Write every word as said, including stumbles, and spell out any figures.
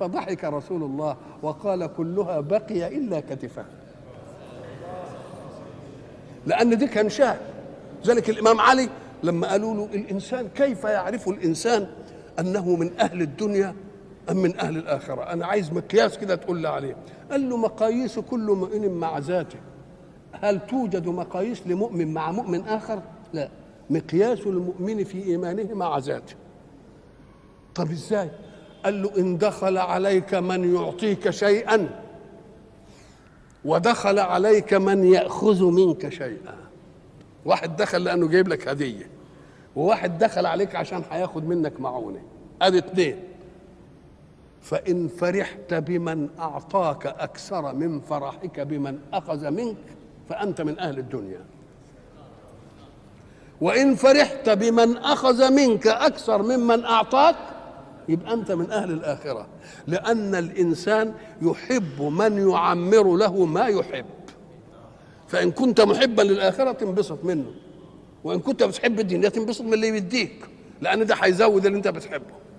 فضحك رسول الله وقال كلها بقي إلا كتفه، لأن دي كان شاه. ذلك الإمام علي لما قالوا له الإنسان كيف يعرف الإنسان أنه من أهل الدنيا أم من أهل الآخرة، أنا عايز مقياس كده تقول لي عليه. قال له مقاييس كل مؤمن مع ذاته. هل توجد مقاييس لمؤمن مع مؤمن آخر؟ لا، مقياس المؤمن في إيمانه مع ذاته. طب إزاي؟ قال له إن دخل عليك من يعطيك شيئا ودخل عليك من يأخذ منك شيئا. واحد دخل لأنه جايب لك هدية، وواحد دخل عليك عشان هياخد منك معونة، ادي اتنين. فإن فرحت بمن أعطاك أكثر من فرحك بمن أخذ منك فأنت من أهل الدنيا، وإن فرحت بمن أخذ منك أكثر ممن أعطاك يبقى أنت من أهل الآخرة، لأن الإنسان يحب من يعمر له ما يحب، فإن كنت محبا للآخرة تنبسط منه، وإن كنت بتحب الدنيا تنبسط من اللي يديك، لأن ده هيزود اللي أنت بتحبه.